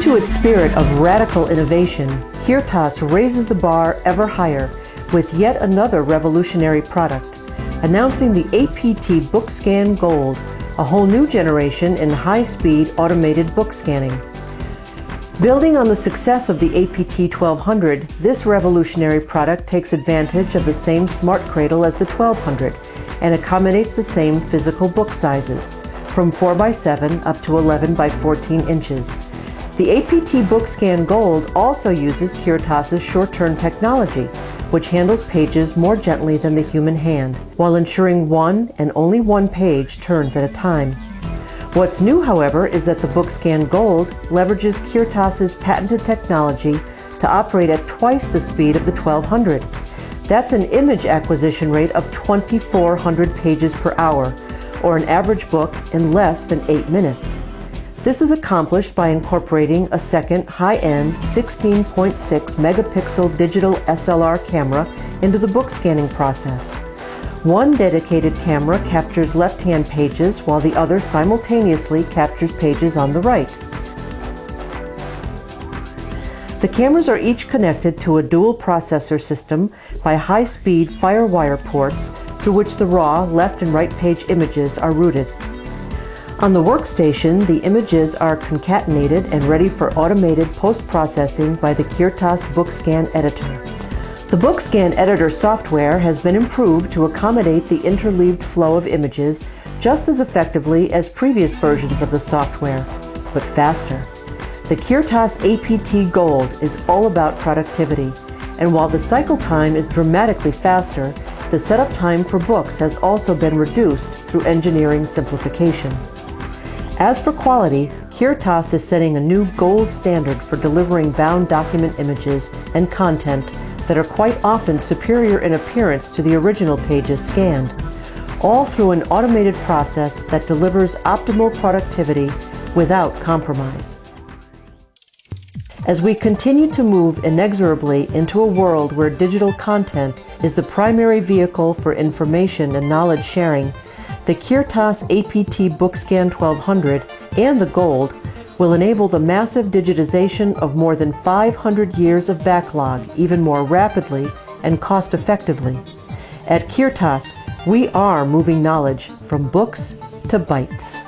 True to its spirit of radical innovation, Kirtas raises the bar ever higher with yet another revolutionary product, announcing the APT BookScan Gold, a whole new generation in high-speed automated book scanning. Building on the success of the APT 1200, this revolutionary product takes advantage of the same smart cradle as the 1200 and accommodates the same physical book sizes, from 4x7 up to 11x14 inches. The APT BookScan Gold also uses Kirtas's short-turn technology, which handles pages more gently than the human hand, while ensuring one and only one page turns at a time. What's new, however, is that the BookScan Gold leverages Kirtas's patented technology to operate at twice the speed of the 1200. That's an image acquisition rate of 2,400 pages per hour, or an average book in less than 8 minutes. This is accomplished by incorporating a second high-end 16.6 megapixel digital SLR camera into the book scanning process. One dedicated camera captures left-hand pages while the other simultaneously captures pages on the right. The cameras are each connected to a dual processor system by high-speed FireWire ports through which the raw left and right page images are routed. On the workstation, the images are concatenated and ready for automated post-processing by the Kirtas BookScan Editor. The BookScan Editor software has been improved to accommodate the interleaved flow of images just as effectively as previous versions of the software, but faster. The Kirtas APT Gold is all about productivity, and while the cycle time is dramatically faster, the setup time for books has also been reduced through engineering simplification. As for quality, Kirtas is setting a new gold standard for delivering bound document images and content that are quite often superior in appearance to the original pages scanned, all through an automated process that delivers optimal productivity without compromise. As we continue to move inexorably into a world where digital content is the primary vehicle for information and knowledge sharing, the Kirtas APT BookScan 1200 and the Gold will enable the massive digitization of more than 500 years of backlog even more rapidly and cost-effectively. At Kirtas, we are moving knowledge from books to bytes.